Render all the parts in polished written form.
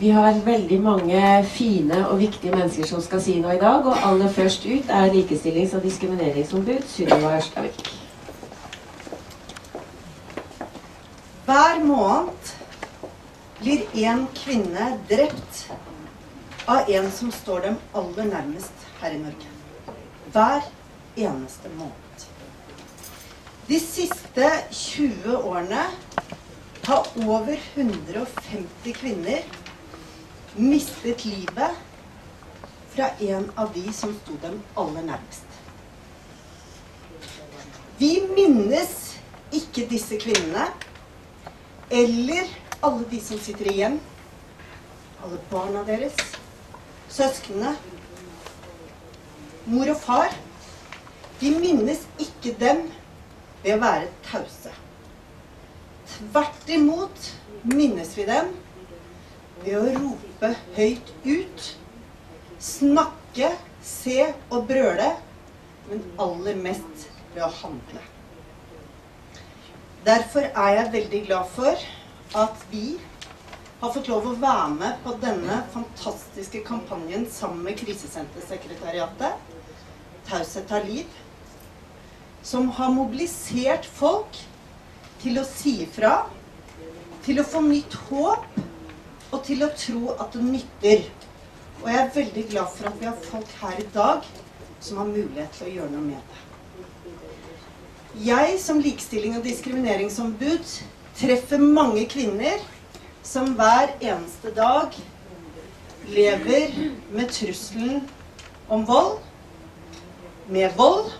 Vi har veldig mange fine og viktige mennesker som skal si noe i dag, og aller først ut er likestillings- og diskrimineringsombud Sunniva Ørstavik. Hver måned blir en kvinne drept av en som står dem aller nærmest her i Norge. Hver eneste måned. De siste 20 årene har over 150 kvinner mistet livet fra en av de som sto dem aller nærmest. Vi minnes ikke disse kvinnene, eller alle de som sitter igjen, alle barna deres, søskene, mor og far. Vi minnes ikke dem ved å være tause. Tvert imot minnes vi dem ved å rope høyt ut, snakke, se og brøle, men aller mest ved å handle. Derfor er jeg veldig glad for at vi har fått lov å være med på denne fantastiske kampanjen sammen med Krisesentersekretariatet, taushettarliv, som har mobilisert folk til å si ifra, til å få nytt håp, og til å tro at det nytter. Og jeg er veldig glad for at vi har folk her i dag som har mulighet til å gjøre noe med det. Jeg som likestilling- og diskrimineringsombud treffer mange kvinner som hver eneste dag lever med trusselen om vold, med vold.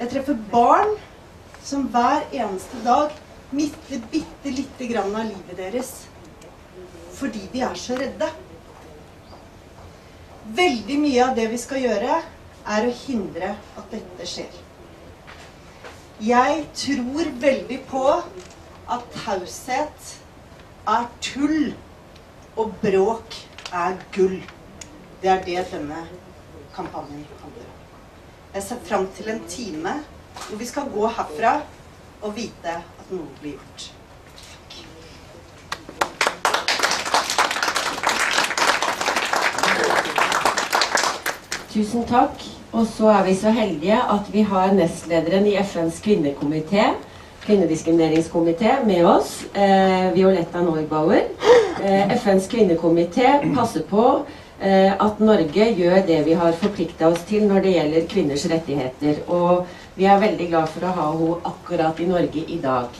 Jeg treffer barn som hver eneste dag mister bitte lite grann av livet deres, fordi de er så redde. Veldig mye av det vi skal gjøre er å hindre at dette skjer. Jeg tror veldig på at taushet er tull, og bråk er gull. Det er det denne kampanjen handler om. Jeg ser frem til en time hvor vi skal gå herfra og vite at noe blir gjort. Takk. Tusen takk. Og så er vi så heldige at vi har nestlederen i FNs kvinnekomité, kvinnediskrimineringskomité, med oss, Violeta Neubauer. FNs kvinnekomité passer på at Norge gjør det vi har forpliktet oss til når det gjelder kvinners rettigheter, og vi er veldig glad for å ha henne akkurat i Norge i dag.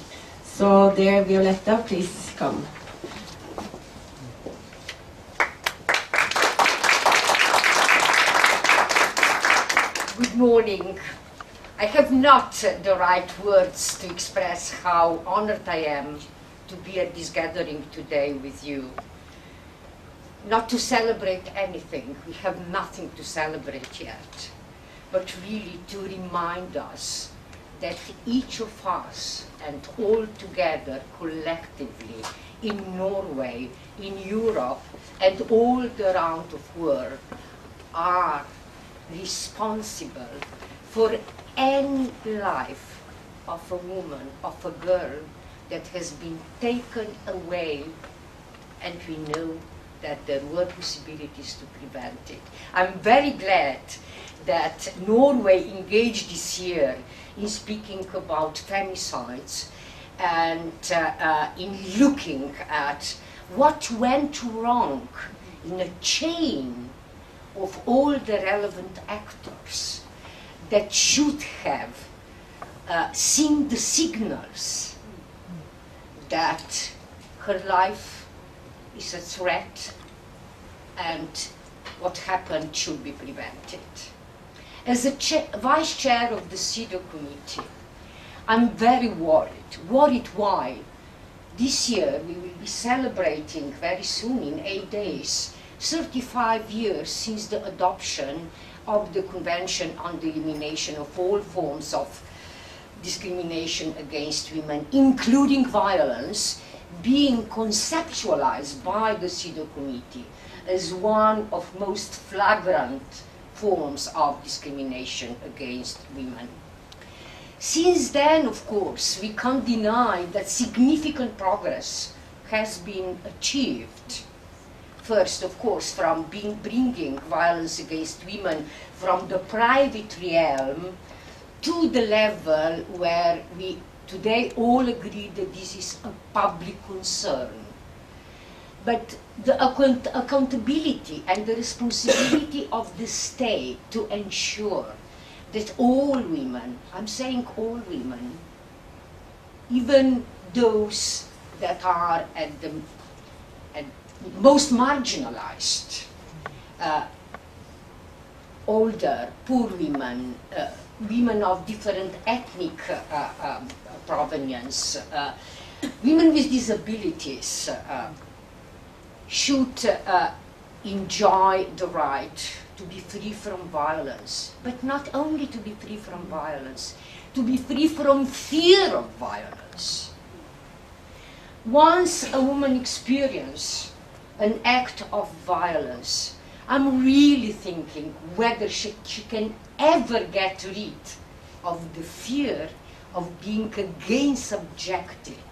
Så det, Violeta, please come. Good morning. I have not the right words to express how honored I am to be at this gathering today with you. Not to celebrate anything, we have nothing to celebrate yet, but really to remind us that each of us and all together collectively in Norway, in Europe and all around the world are responsible for any life of a woman, of a girl that has been taken away, and we know that there were possibilities to prevent it. I'm very glad that Norway engaged this year in speaking about femicides and in looking at what went wrong in a chain of all the relevant actors that should have seen the signals that her life is a threat and what happened should be prevented. As a vice chair of the CEDAW committee, I'm very worried. Worried why? This year we will be celebrating very soon in 8 days 35 years since the adoption of the Convention on the Elimination of All Forms of Discrimination Against Women, including violence, being conceptualized by the CEDAW committee as one of most flagrant forms of discrimination against women. Since then, of course, we can't deny that significant progress has been achieved First, of course, from bringing violence against women from the private realm to the level where we today all agree that this is a public concern. But the accountability and the responsibility of the state to ensure that all women, I'm saying all women, even those that are at the most marginalized, older, poor women, women of different ethnic provenance, women with disabilities should enjoy the right to be free from violence, but not only to be free from violence, to be free from fear of violence. Once a woman experiences an act of violence, I'm really thinking whether she can ever get rid of the fear of being again subjected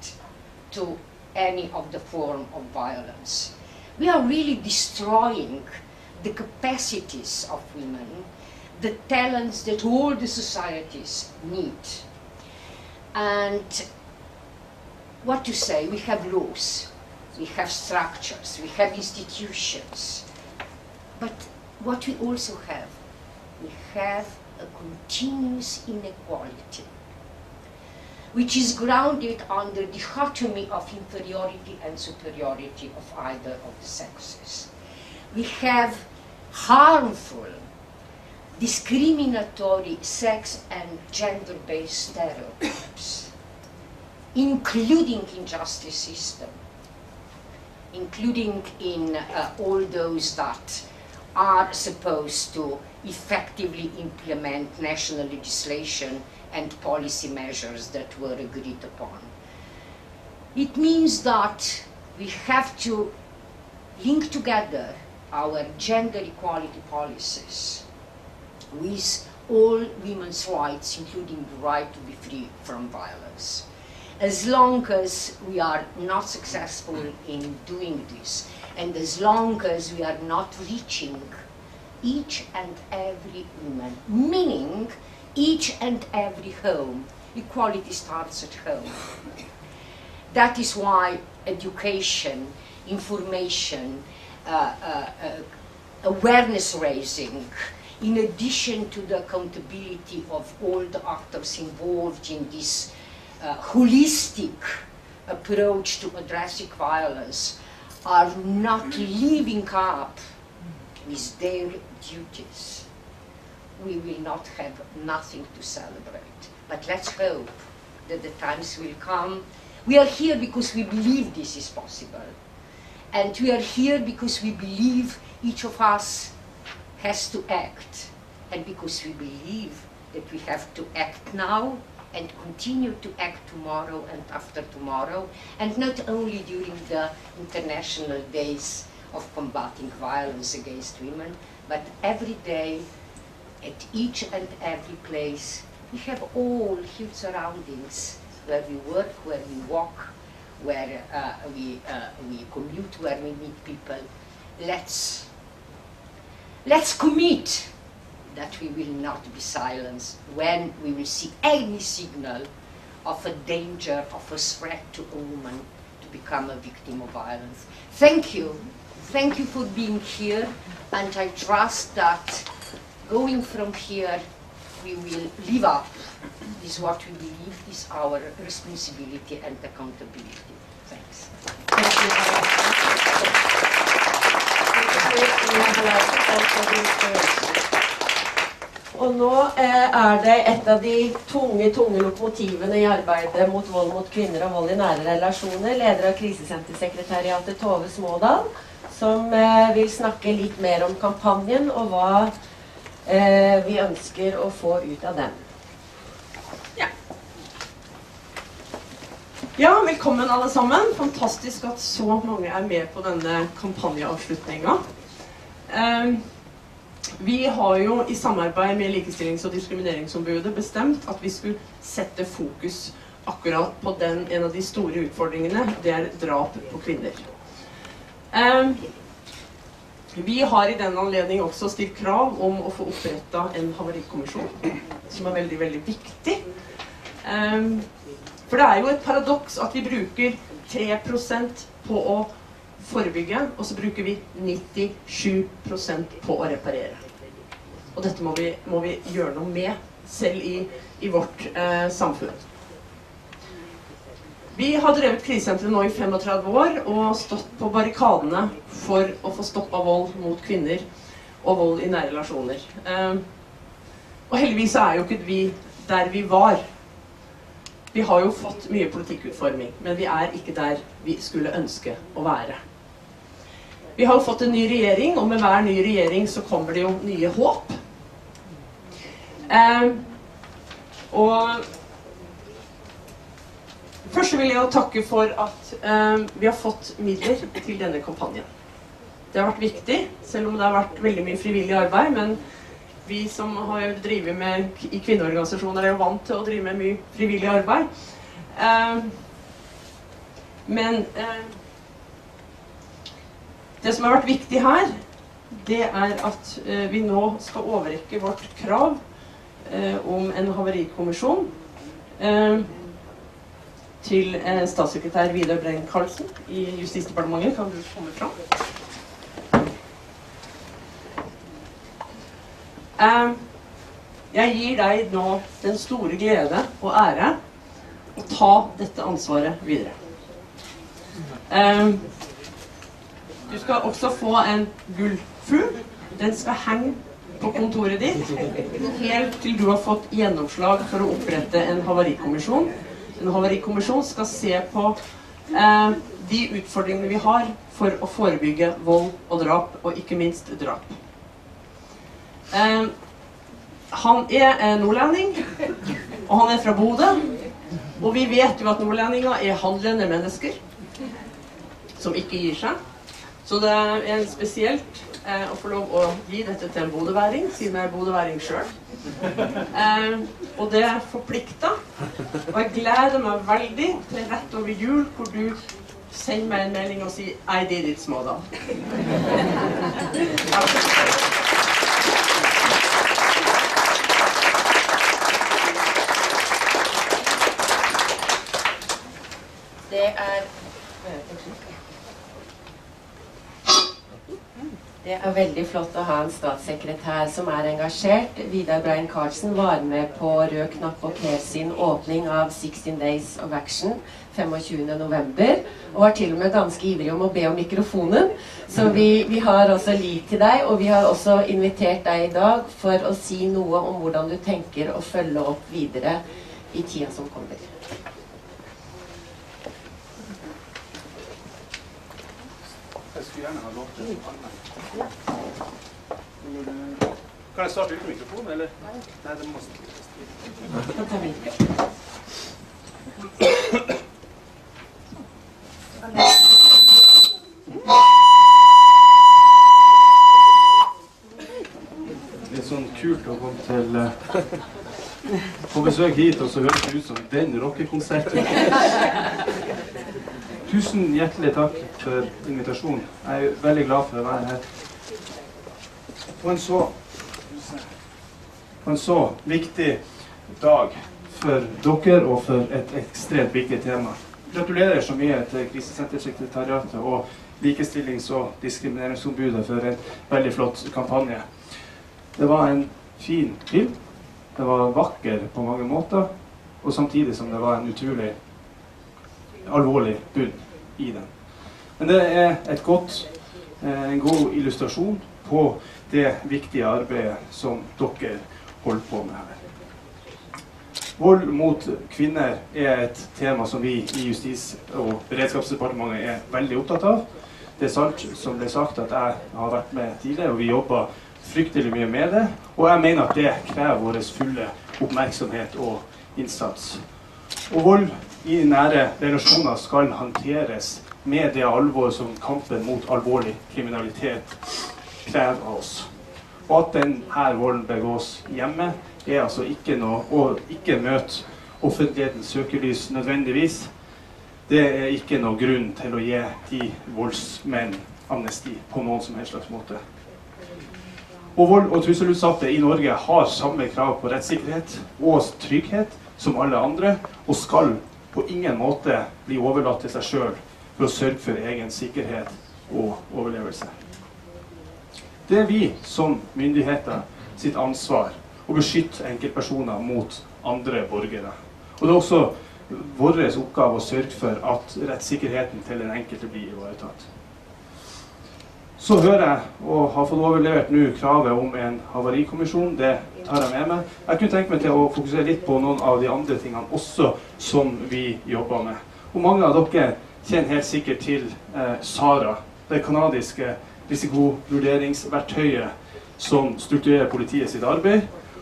to any of the form of violence. We are really destroying the capacities of women, the talents that all the societies need. And what to say, we have laws. We have structures, we have institutions, but what we also have, we have a continuous inequality, which is grounded on the dichotomy of inferiority and superiority of either of the sexes. We have harmful, discriminatory sex and gender-based stereotypes, including in justice system, including in all those that are supposed to effectively implement national legislation and policy measures that were agreed upon. It means that we have to link together our gender equality policies with all women's rights, including the right to be free from violence. As long as we are not successful in doing this, and as long as we are not reaching each and every woman, meaning each and every home, equality starts at home. That is why education, information, awareness raising, in addition to the accountability of all the actors involved in this holistic approach to addressing violence, are not living up with their duties, we will not have nothing to celebrate. But let's hope that the times will come. We are here because we believe this is possible. And we are here because we believe each of us has to act. And because we believe that we have to act now and continue to act tomorrow and after tomorrow, and not only during the International Days of Combating Violence Against Women, but every day, at each and every place. We have all huge surroundings where we work, where we walk, where we commute, where we meet people. Let's commit that we will not be silenced when we will see any signal of a danger, of a threat to a woman to become a victim of violence. Thank you. Thank you for being here, and I trust that going from here we will live up with what we believe is our responsibility and accountability. Thanks. Thank you. Og nå er det et av de tunge lokomotivene i arbeidet mot vold mot kvinner og vold i nære relasjoner, leder av Krisesentersekretariatet Tove Smaadahl, som vil snakke litt mer om kampanjen og hva vi ønsker å få ut av den. Ja, velkommen alle sammen. Fantastisk at så mange er med på denne kampanjeavslutningen. Vi har jo i samarbeid med Likestillings- og diskrimineringsombudet bestemt at vi skulle sette fokus akkurat på en av de store utfordringene, det er drap på kvinner. Vi har i denne anledning også stilt krav om å få opprettet en havarikommisjon, som er veldig, veldig viktig. For det er jo et paradoks at vi bruker 3% på å forebygge, og så bruker vi 97% på å reparere. Og dette må vi gjøre noe med, selv i vårt samfunn. Vi har drevet krisesenteret nå i 35 år, og stått på barrikadene for å få stoppet vold mot kvinner og vold i nære relasjoner. Og heldigvis er jo ikke vi der vi var. Vi har jo fått mye politikkutforming, men vi er ikke der vi skulle ønske å være. Vi har jo fått en ny regjering, og med hver ny regjering så kommer det jo nye håp. Og først vil jeg jo takke for at vi har fått midler til denne kampanjen. Det har vært viktig, selv om det har vært veldig mye frivillig arbeid, men vi som har drivet med i kvinneorganisasjoner er jo vant til å drive med mye frivillig arbeid. Det som har vært viktig her, det er at vi nå skal overrekke vårt krav om en havarikommisjon. Til statssekretær Vidar Brein-Karlsen i Justisdepartementet. Kan du komme fram? Jeg gir deg nå den store glede og ære å ta dette ansvaret videre. Du skal også få en gullfugl. Den skal henge på kontoret ditt, helt til du har fått gjennomslag for å opprette en havarikommisjon. En havarikommisjon skal se på de utfordringene vi har for å forebygge vold og drap, og ikke minst drap. Han er nordlending, og han er fra Bodø, og vi vet jo at nordlendinger er handlende mennesker, som ikke gir seg. Så det er spesielt å få lov å gi dette til en bodøværing, siden jeg er bodøværing selv. Og det er forpliktet, og jeg gleder meg veldig til rett over jul, hvor du sender meg en melding og sier «I did it, Smaadahl». Det er veldig flott å ha en statssekretær som er engasjert. Vidar Brein-Karlsen var med på Rød Knapp og Per sin åpning av 16 Days of Action 25. november, og var til og med ganske ivrig om å be om mikrofonen. Så vi har også lit til deg, og vi har også invitert deg i dag for å si noe om hvordan du tenker å følge opp videre i tiden som kommer. Jeg skulle gjerne ha lov til å anlegge. Kan jeg starte uten mikrofon, eller? Nei, det må stå. Det er sånn kult å komme til på besøk hit, og så høres det ut som den rockekonserten. Tusen hjertelig takk for invitasjonen. Jeg er veldig glad for å være her. På en så viktig dag for dere og for et ekstremt viktig tema. Gratulerer så mye til Krisesentersekretariatet og Likestillings- og diskrimineringsombudet for en veldig flott kampanje. Det var en fin film. Det var vakker på mange måter, og samtidig som det var en utrolig alvorlig bunn i den. Men det er en god illustrasjon på det viktige arbeidet som dere holder på med her. Vold mot kvinner er et tema som vi i Justis- og beredskapsdepartementet er veldig opptatt av. Det er sant som det er sagt at jeg har vært med tidligere, og vi jobber fryktelig mye med det, og jeg mener at det krever vår fulle oppmerksomhet og innsats. Og vold i nære relasjoner skal håndteres med det alvor som kampen mot alvorlig kriminalitet krever av oss. Og at denne volden begås hjemme er altså ikke noe å ikke møte offentlighetens søkelys nødvendigvis. Det er ikke noe grunn til å gi de voldsmenn amnesti på noen som helst slags måte. Og vold- og trusselutsatte i Norge har samme krav på rettssikkerhet og trygghet som alle andre, og skal på ingen måte bli overlatt til seg selv for å sørge for egen sikkerhet og overlevelse. Det er vi som myndigheter sitt ansvar å beskytte enkeltpersoner mot andre borgere. Og det er også vår oppgave å sørge for at rettssikkerheten til den enkelte blir ivaretatt. Så hører jeg, og har fått overlevert nå, kravet om en havarikommisjon. Det tar jeg med meg. Jeg kunne tenke meg til å fokusere litt på noen av de andre tingene også som vi jobber med. Og mange av dere kjenner helt sikkert til SARA, det kanadiske risikovurderingsverktøyet som strukturerer politiet sitt arbeid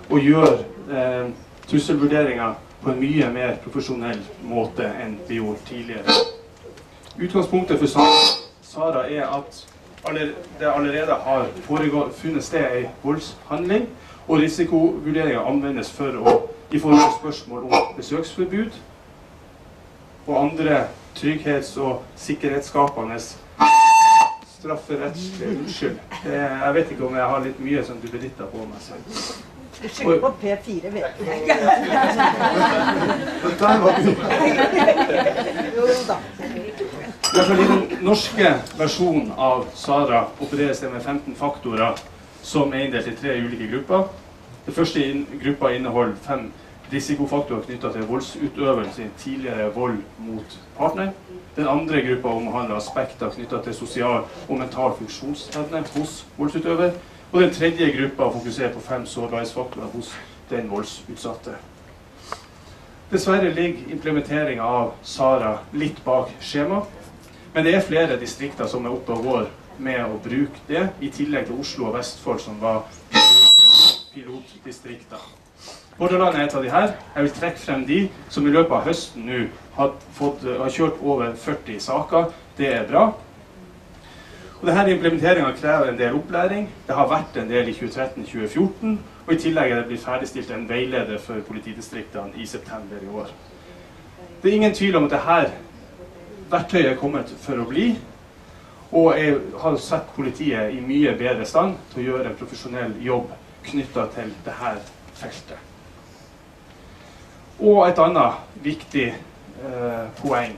og gjør trusselvurderinger på en mye mer profesjonell måte enn vi gjorde tidligere. Utgangspunktet for SARA er at det allerede har funnet sted i voldshandling, og risikovurderinger anvendes for å ivareta spørsmål om besøksforbud og andre trygghets- og sikkerhetsskapende strafferettslige unnskyld. Jeg vet ikke om jeg har litt mye som du beditter på meg selv. Du skylder på P4, vet jeg ikke. Der var du. Jo da. I den norske versjonen av SARA opereres det med 15 faktorer som er inndelt i 3 ulike grupper. Den første gruppa inneholder 5 risikofaktorer knyttet til voldsutøvelse i tidligere vold mot partner. Den andre gruppa omhandler aspekter knyttet til sosial og mental funksjonsevne hos voldsutøver. Og den tredje gruppa fokuserer på 5 sårbarhetsfaktorer hos den voldsutsatte. Dessverre ligger implementeringen av SARA litt bak skjema. Men det er flere distrikter som er oppe og går med å bruke det, i tillegg til Oslo og Vestfold som var pilotdistrikter. Hordaland er et av de her. Jeg vil trekke frem de som i løpet av høsten nå har kjørt over 40 saker. Det er bra. Og denne implementeringen krever en del opplæring. Det har vært en del i 2013-2014, og i tillegg er det blitt ferdigstilt en veileder for politidistriktene i september i år. Det er ingen tvil om at dette verktøyet er kommet for å bli, og jeg har sett politiet i mye bedre stand til å gjøre en profesjonell jobb knyttet til dette feltet. Og et annet viktig poeng,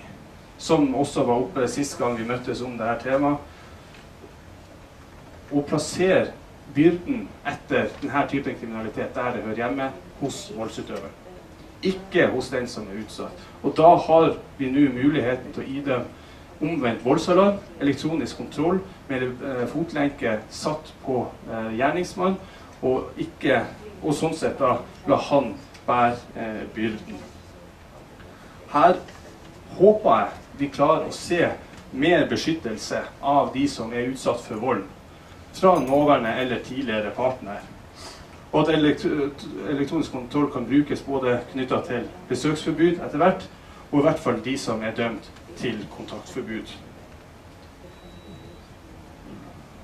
som også var oppe sist gang vi møttes om dette temaet, å plassere byrden etter denne typen kriminalitet der det hører hjemme, hos voldsutøveren. Ikke hos den som er utsatt. Og da har vi nå muligheten til å idømme omvendt voldsalarm, elektronisk kontroll med fotlenke satt på gjerningsmann, og sånn sett da la han bære byrden. Her håper jeg vi klarer å se mer beskyttelse av de som er utsatt for vold, fra nåværende eller tidligere partner. Og at elektronisk kontroll kan brukes både knyttet til besøksforbud etter hvert, og i hvert fall de som er dømt til kontaktforbud.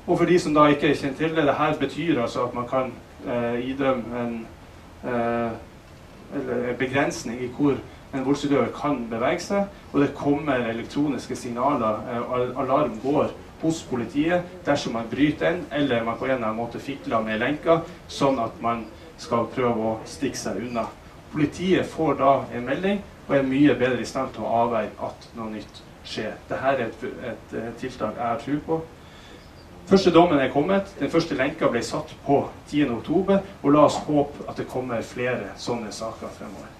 Og for de som da ikke er kjent til det, dette betyr altså at man kan idømme en begrensning i hvor en voldsutøver kan bevege seg, og det kommer elektroniske signaler, alarm går hos politiet dersom man bryter en, eller man på en eller annen måte fikler med lenker, sånn at man skal prøve å stikke seg unna. Politiet får da en melding, og er mye bedre i stand til å avveie at noe nytt skjer. Dette er et tiltak jeg har tro på. Første dommen er kommet, den første lenka ble satt på 10. oktober, og la oss håpe at det kommer flere sånne saker fremover.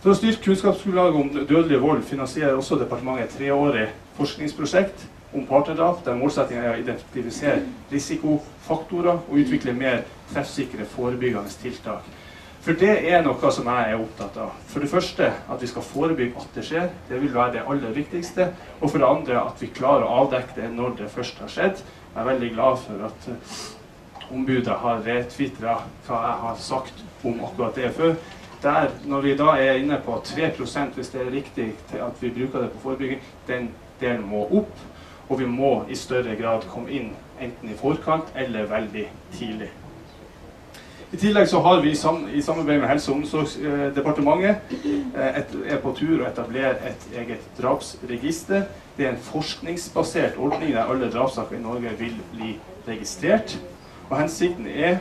For å styrke kunnskapsgrunnlaget om dødelig vold finansierer også departementet et 3-årig forskningsprosjekt om partnerdrap, der målsettingen er å identifisere risikofaktorer og utvikle mer treffsikre forebyggende tiltak. For det er noe som jeg er opptatt av. For det første at vi skal forebygge at det skjer, det vil være det aller viktigste, og for det andre at vi klarer å avdekke det når det først har skjedd. Jeg er veldig glad for at ombudet har retwittret hva jeg har sagt om akkurat det før. Når vi da er inne på 3%, hvis det er riktig til at vi bruker det på forebygging, den delen må opp, og vi må i større grad komme inn enten i forkant eller veldig tidlig. I tillegg så har vi i samarbeid med Helse- og omsorgsdepartementet er på tur å etablere et eget drapsregister. Det er en forskningsbasert ordning der alle drapssaker i Norge vil bli registrert. Og hensikten er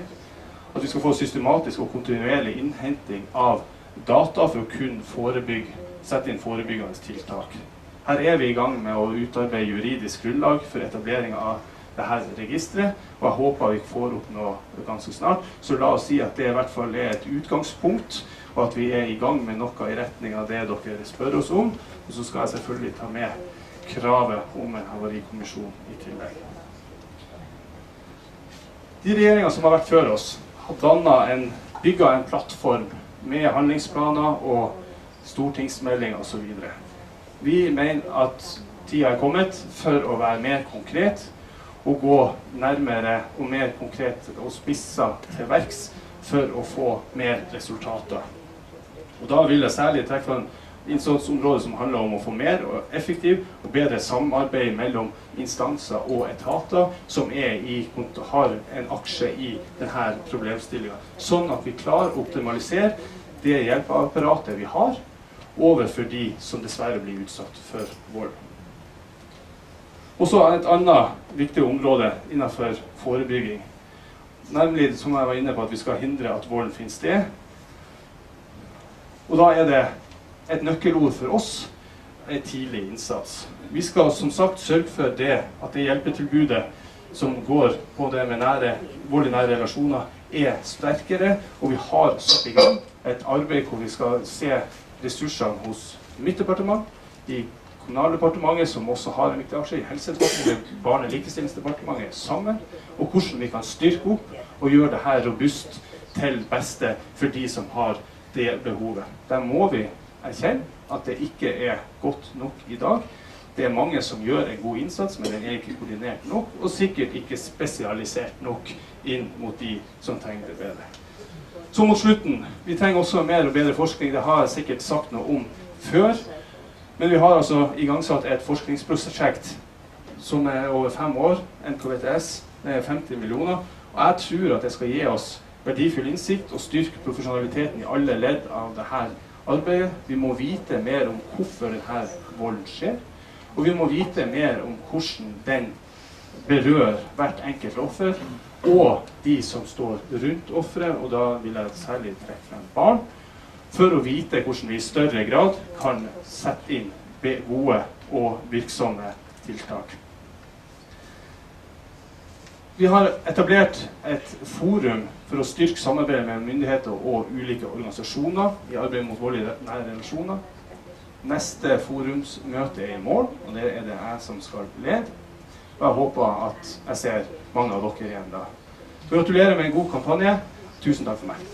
at vi skal få systematisk og kontinuerlig innhenting av data for å kunne sette inn forebyggende tiltak. Her er vi i gang med å utarbeide juridisk grunnlag for etablering av dette registret, og jeg håper vi får opp noe ganske snart. Så la oss si at det i hvert fall er et utgangspunkt, og at vi er i gang med noe i retning av det dere spør oss om. Og så skal jeg selvfølgelig ta med kravet om en havarikommisjon i tillegg. De regjeringer som har vært før oss har bygget en plattform med handlingsplaner og stortingsmelding og så videre. Vi mener at tida er kommet for å være mer konkret, og gå nærmere og mer konkret og spissa til verks for å få mer resultater. Og da vil jeg særlig trekke fra innsatsområdet som handler om å få mer og effektiv og bedre samarbeid mellom instanser og etater som har en aksje i denne problemstillingen. Sånn at vi klarer å optimalisere det hjelpeapparatet vi har overfor de som dessverre blir utsatt for vold. Og så er et annet viktig område innenfor forebygging, nemlig som jeg var inne på at vi skal hindre at volden finner sted. Og da er det et nøkkelord for oss, er tidlig innsats. Vi skal som sagt sørge for at det hjelpetilbudet som går på det med vold i nære relasjoner er sterkere, og vi har satt i gang et arbeid hvor vi skal se ressursene hos mitt departement, i Kommunaldepartementet, som også har en viktig aksje i Helsedepartementet, Barne- og likestillingsdepartementet sammen, og hvordan vi kan styrke opp og gjøre dette robust til beste for de som har det behovet. Der må vi erkjenne at det ikke er godt nok i dag. Det er mange som gjør en god innsats, men den er ikke koordinert nok, og sikkert ikke spesialisert nok inn mot de som trenger det bedre. Så mot slutten, vi trenger også mer og bedre forskning, det har jeg sikkert sagt noe om før, men vi har altså igangsatt et forskningsprosjekt som er over 5 år, NKVTS, med 50 millioner, og jeg tror at det skal gi oss verdifull innsikt og styrke profesjonaliteten i alle ledd av dette arbeidet. Vi må vite mer om hvorfor denne volden skjer, og vi må vite mer om hvordan den berører hvert enkelt offer, og de som står rundt offeret, og da vil jeg særlig trekke frem barn, for å vite hvordan vi i større grad kan sette inn gode og virksomme tiltak. Vi har etablert et forum for å styrke samarbeidet med myndigheter og ulike organisasjoner i arbeidet mot vold i nære relasjoner. Neste forumsmøte er i morgen, og det er det jeg som skal lede. Og jeg håper at jeg ser mange av dere igjen da. Gratulerer med en god kampanje. Tusen takk for meg.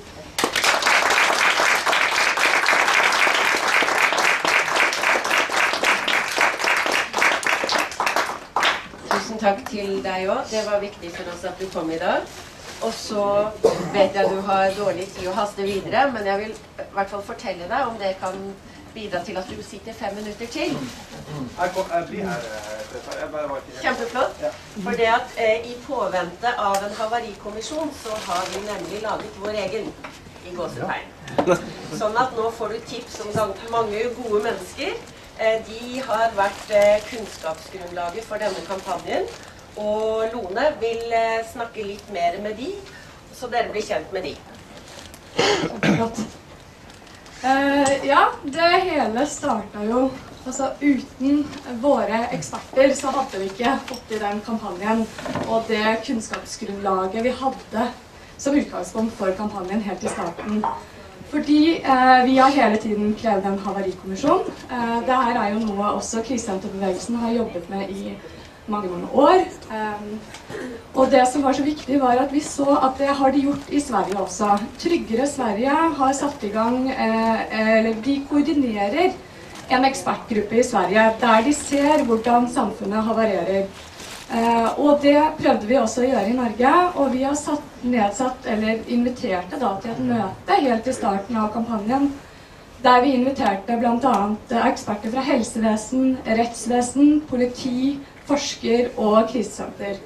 Takk til deg også. Det var viktig for oss at du kom i dag. Og så vet jeg du har dårlig tid å haste videre, men jeg vil i hvert fall fortelle deg om det kan bidra til at du sitter 5 minutter til. Jeg blir her. Kjempeflott. For det at i påvente av en havarikommisjon så har vi nemlig laget vår egen i gåsetegn. Sånn at nå får du tips om mange gode mennesker. De har vært kunnskapsgrunnlaget for denne kampanjen, og Lone vil snakke litt mer med de, så dere blir kjent med de. Ja, det hele startet jo, altså uten våre eksperter så hadde vi ikke fått i den kampanjen, og det kunnskapsgrunnlaget vi hadde som utgangspunkt for kampanjen helt i starten. Fordi vi har hele tiden krevd en havarikommisjon. Dette er jo noe også krisesenterbevegelsen har jobbet med i mange, mange år. Og det som var så viktig var at vi så at det har de gjort i Sverige også. Tryggere Sverige har satt i gang, eller de koordinerer en ekspertgruppe i Sverige der de ser hvordan samfunnet havarerer. Og det prøvde vi også å gjøre i Norge, og vi har inviterte da til et møte helt i starten av kampanjen, der vi inviterte blant annet eksperter fra helsevesen, rettsvesen, politi, forsker og krisesenter.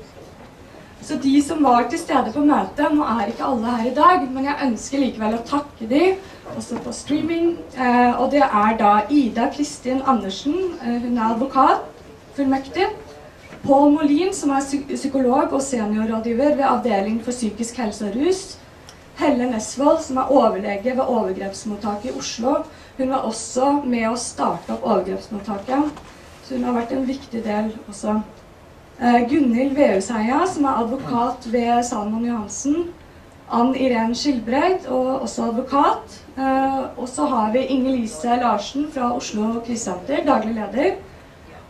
Så de som var til stede på møtet, nå er ikke alle her i dag, men jeg ønsker likevel å takke dem, også på streaming. Og det er da Ida-Pristin Andersen, hun er advokat, fullmektig. Paul Molin, som er psykolog og seniorrådgiver ved avdeling for psykisk helse og rus. Helle Nesvold, som er overlege ved overgrepsmottaket i Oslo. Hun var også med å starte opp overgrepsmottaket, så hun har vært en viktig del også. Gunnil Vøhusheia, som er advokat ved Salman Johansen, Ann-Irene Skilbreid, og også advokat. Og så har vi Inger-Lise Larsen fra Oslo Krisesenter, daglig leder.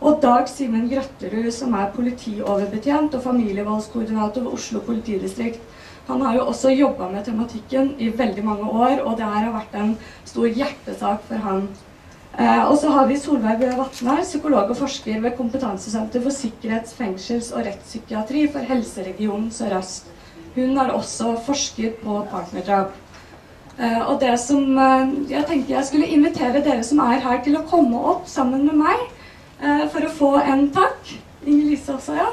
Og Dag Simen Gratterud, som er politioverbetjent og familievoldskoordinator ved Oslo politidistrikt. Han har jo også jobbet med tematikken i veldig mange år, og det her har vært en stor hjertesak for han. Og så har vi Solberg B. Vattner, psykolog og forsker ved Kompetansesenter for sikkerhets-, fengsels- og rettspsykiatri for helseregionen Sør-Øst. Hun har også forsket på partnerdrap. Og det som jeg tenkte jeg skulle invitere dere som er her til å komme opp sammen med meg, for å få en takk. Inger-Lise også, ja.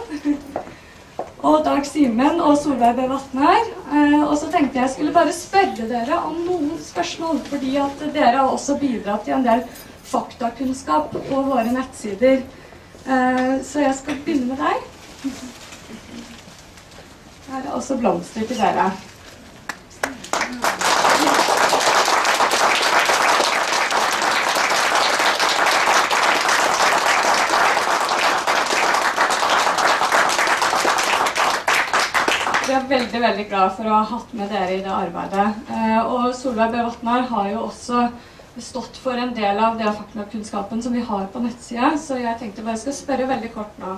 Og Dag Simen og Solveig B. Vattner. Og så tenkte jeg skulle bare spørre dere om noen spørsmål, fordi at dere har også bidratt til en del faktakunnskap på våre nettsider. Så jeg skal begynne med deg. Her er også blomster til dere. Jeg er veldig, veldig glad for å ha hatt med dere i det arbeidet. Og Solveig B. Vattner har jo også stått for en del av det faktakunnskapen som vi har på nettsiden, så jeg tenkte bare jeg skal spørre veldig kort nå.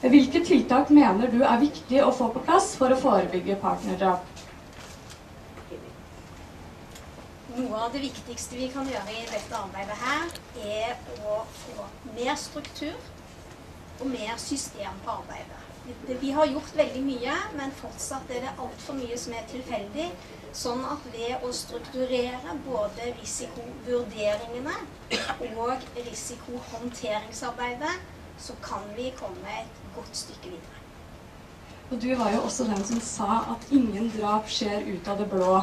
Hvilke tiltak mener du er viktig å få på plass for å forebygge partnerdrap? Noe av det viktigste vi kan gjøre i dette arbeidet her, er å få mer struktur og mer system på arbeidet. Vi har gjort veldig mye, men fortsatt er det alt for mye som er tilfeldig, sånn at ved å strukturere både risikovurderingene og risikohåndteringsarbeidet, så kan vi komme et godt stykke videre. Og du var jo også den som sa at ingen drap skjer ut av det blå.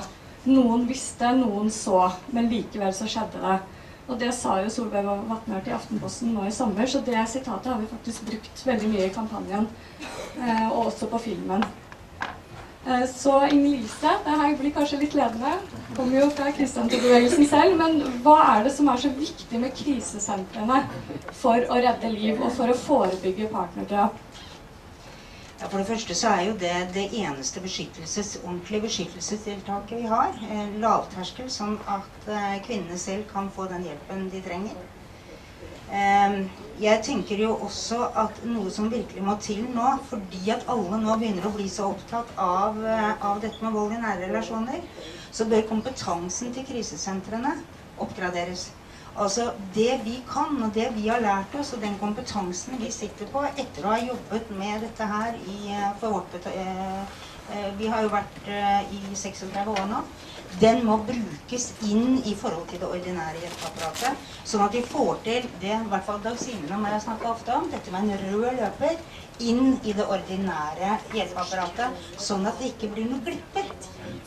Noen visste, noen så, men likevel så skjedde det. Og det sa jo Solveig Vattner til Aftenposten nå i sommer, så det sitatet har vi faktisk brukt veldig mye i kampanjen, og også på filmen. Så Inger-Lise, dette blir kanskje litt ledende, kommer jo fra krisesenterbevegelsen selv, men hva er det som er så viktig med krisesentrene for å redde liv og for å forebygge partnerdrap? Ja, for det første så er jo det eneste ordentlige beskyttelsestiltaket vi har, lavterskel, sånn at kvinnene selv kan få den hjelpen de trenger. Jeg tenker jo også at noe som virkelig må til nå, fordi at alle nå begynner å bli så opptatt av dette med vold i nære relasjoner, så bør kompetansen til krisesentrene oppgraderes. Altså det vi kan og det vi har lært oss og den kompetansen vi sitter på etter å ha jobbet med dette her vi har jo vært i 36 år nå, den må brukes inn i forhold til det ordinære hjelpeapparatet, sånn at de får til det, i hvert fall Dag Simen og Maria snakket ofte om, dette med en rød løper inn i det ordinære hjelpeapparatet, sånn at det ikke blir noe glipper.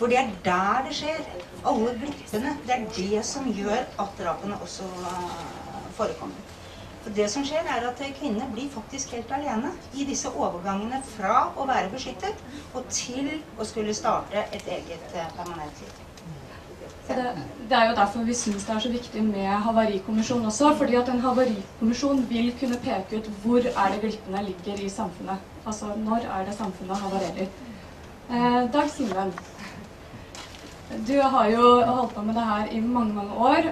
For det er der det skjer, alle glippene, det er det som gjør at drapene også forekommer. For det som skjer er at kvinner blir faktisk helt alene i disse overgangene fra å være beskyttet og til å skulle starte et eget permanent liv. Det er jo derfor vi synes det er så viktig med havarikommisjon også, fordi at en havarikommisjon vil kunne peke ut hvor er det glippene ligger i samfunnet. Altså når er det samfunnet havarerer. Dag Simen, du har jo holdt på med det her i mange, mange år,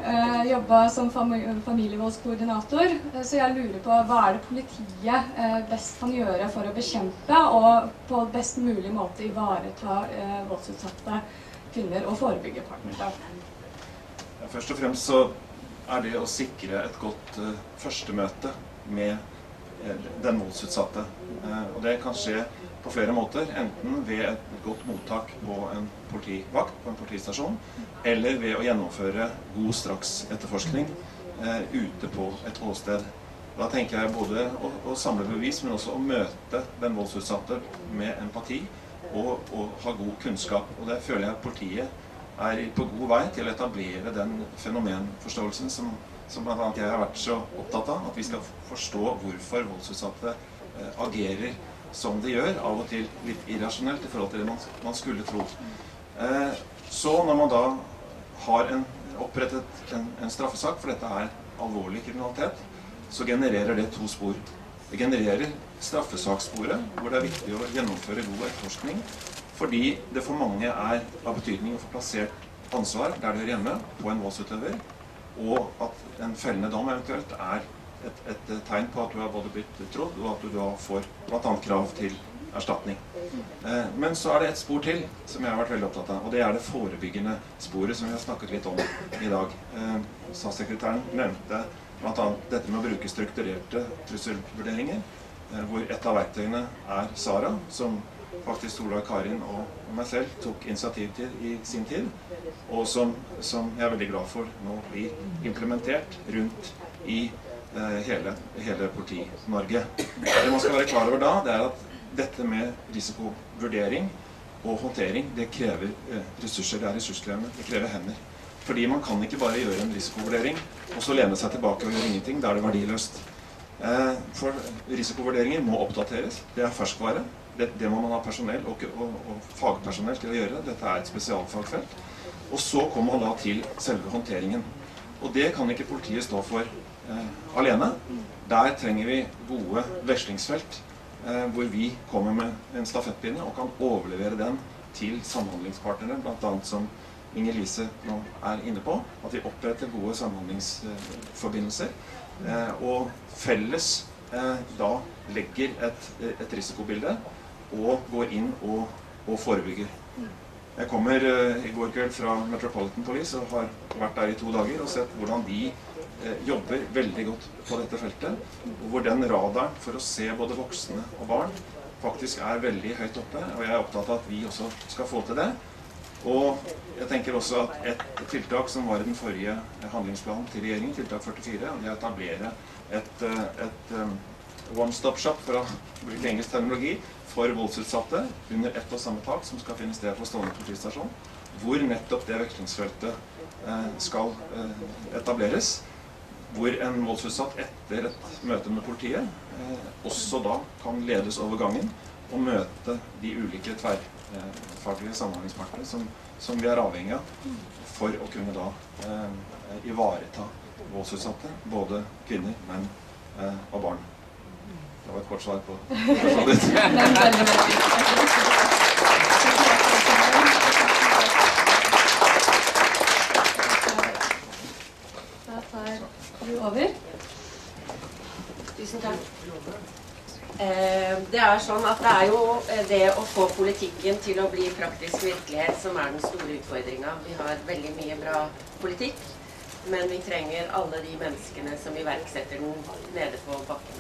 jobbet som familievoldskoordinator, så jeg lurer på hva er det politiet best kan gjøre for å bekjempe og på best mulig måte ivareta voldsutsatte kvinner og forebygge partnerdrap? Først og fremst så er det å sikre et godt førstemøte med den voldsutsatte, og det kan skje på flere måter, enten ved et godt mottak på en politivakt, på en politistasjon, eller ved å gjennomføre god straksetterforskning ute på et åsted. Da tenker jeg både å samle bevis, men også å møte den voldsutsatte med empati og ha god kunnskap. Og der føler jeg at politiet er på god vei til å etablere den fenomenforståelsen som blant annet jeg har vært så opptatt av, at vi skal forstå hvorfor voldsutsatte agerer som de gjør, av og til litt irrasjonelt i forhold til det man skulle tro. Så når man da har opprettet en straffesak, for dette er alvorlig kriminalitet, så genererer det to spor. Det genererer straffesakssporet, hvor det er viktig å gjennomføre god etterforskning, fordi det for mange er av betydning å få plassert ansvar der det hører hjemme, på en voldsutøver, og at en fellende dom eventuelt er et tegn på at du har både blitt trodd, og at du da får blant annet krav til erstatning. Men så er det et spor til som jeg har vært veldig opptatt av, og det er det forebyggende sporet som vi har snakket litt om i dag. Statssekretæren nevnte blant annet dette med å bruke strukturerte trusselvurderinger, hvor et av verktøyene er SARA, som faktisk Solveig, Karin og meg selv tok initiativ til i sin tid, og som jeg er veldig glad for nå blir implementert rundt i hele Politi-Norge. Det man skal være klar over da, det er at dette med risikovurdering og håndtering, det krever ressurser, det er ressurskrevende, det krever hender. Fordi man kan ikke bare gjøre en risikovurdering og så lene seg tilbake og gjøre ingenting, da er det verdiløst. For risikovurderinger må oppdateres, det er ferskvare, det må man ha personell og fagpersonell til å gjøre, dette er et spesialfagfelt. Og så kommer man da til selve håndteringen, og det kan ikke politiet stå for alene. Der trenger vi gode vekslingsfelt, hvor vi kommer med en stafettpinne og kan overlevere den til samhandlingspartnere, blant annet som Inger-Lise nå er inne på, at vi oppretter gode samhandlingsforbindelser, og felles da legger et risikobilde og går inn og forebygger. Jeg kommer i går kveld fra Metropolitan Police og har vært der i 2 dager og sett hvordan de jobber veldig godt på dette feltet, og hvor den radaren for å se både voksne og barn faktisk er veldig høyt oppe, og jeg er opptatt av at vi også skal få til det. Og jeg tenker også at et tiltak som var i den forrige handlingsplanen til regjeringen, tiltak 44, det er å etablere et one-stop-shop, for å bruke engelsk terminologi, for voldsutsatte under ett og samme tak, som skal finne sted på Stående politistasjon, hvor nettopp det vekslingsfeltet skal etableres, hvor en voldsutsatt etter et møte med politiet også da kan ledes over gangen og møte de ulike tverrfaglige samhandlingspartene som vi er avhengig av for å kunne da ivareta voldsutsatte, både kvinner, menn og barn. Det var et kort svar på spørsmålet. Over. Tusen takk. Det er sånn at det er jo det å få politikken til å bli praktisk virkelighet som er den store utfordringen. Vi har veldig mye bra politikk, men vi trenger alle de menneskene som iverksetter den nede på bakken.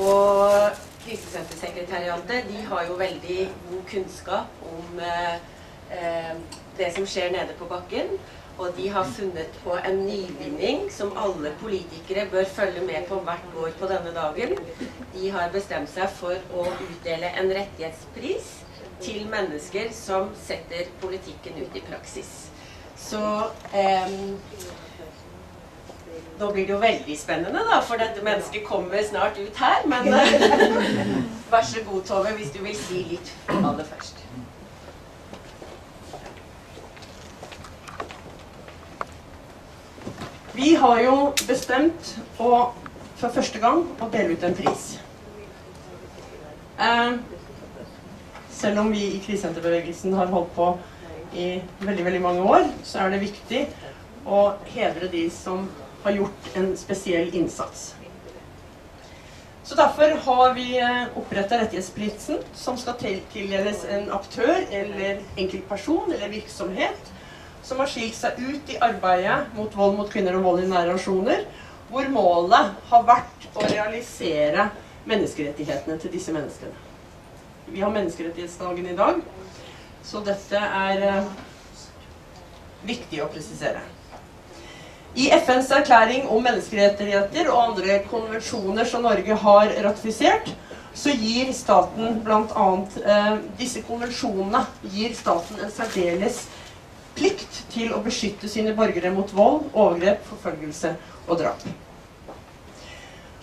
Og Krisesentersekretariatet, de har jo veldig god kunnskap om det som skjer nede på bakken, og de har funnet på en nyvinning som alle politikere bør følge med på hvert år på denne dagen. De har bestemt seg for å utdele en rettighetspris til mennesker som setter politikken ut i praksis. Så da blir det jo veldig spennende da, for dette mennesket kommer snart ut her, men vær så god, Tove, hvis du vil si litt om det først. Vi har jo bestemt for første gang å dele ut en pris. Selv om vi i krisesenterbevegelsen har holdt på i veldig, veldig mange år, så er det viktig å hedre de som har gjort en spesiell innsats. Så derfor har vi opprettet rettighetsprisen som skal tildeles en aktør eller enkeltperson eller virksomhet som har skilt seg ut i arbeidet mot vold mot kvinner og vold i nære relasjoner, hvor målet har vært å realisere menneskerettighetene til disse menneskene. Vi har menneskerettighetsdagen i dag, så dette er viktig å presisere. I FNs erklæring om menneskerettigheter og andre konvensjoner som Norge har ratifisert, så gir staten blant annet, disse konvensjonene gir staten en særdeles plikt til å beskytte sine borgere mot vold, overgrep, forfølgelse og drap.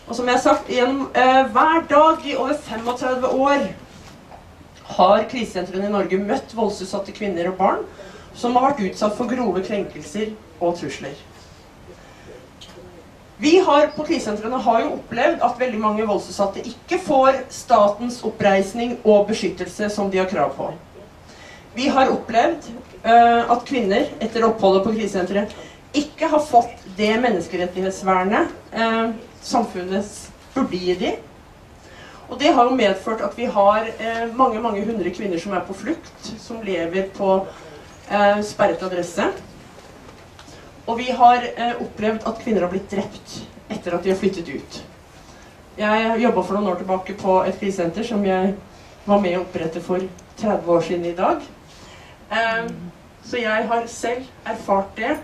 Og som jeg har sagt, gjennom hver dag i over 35 år har krisesentrene i Norge møtt voldsutsatte kvinner og barn som har vært utsatt for grove krenkelser og trusler. Vi har på krisesentrene har jo opplevd at veldig mange voldsutsatte ikke får statens oppreisning og beskyttelse som de har krav på. Vi har opplevd at kvinner etter oppholdet på krisesenteret ikke har fått det menneskerettighetsvernet samfunnet burde gi dem. Og det har jo medført at vi har mange hundre kvinner som er på flukt, som lever på sperret adresse. Og vi har opplevd at kvinner har blitt drept etter at de har flyttet ut. Jeg jobbet for noen år tilbake på et krisesenter som jeg var med å opprette for 30 år siden i dag. Så jeg har selv erfart det,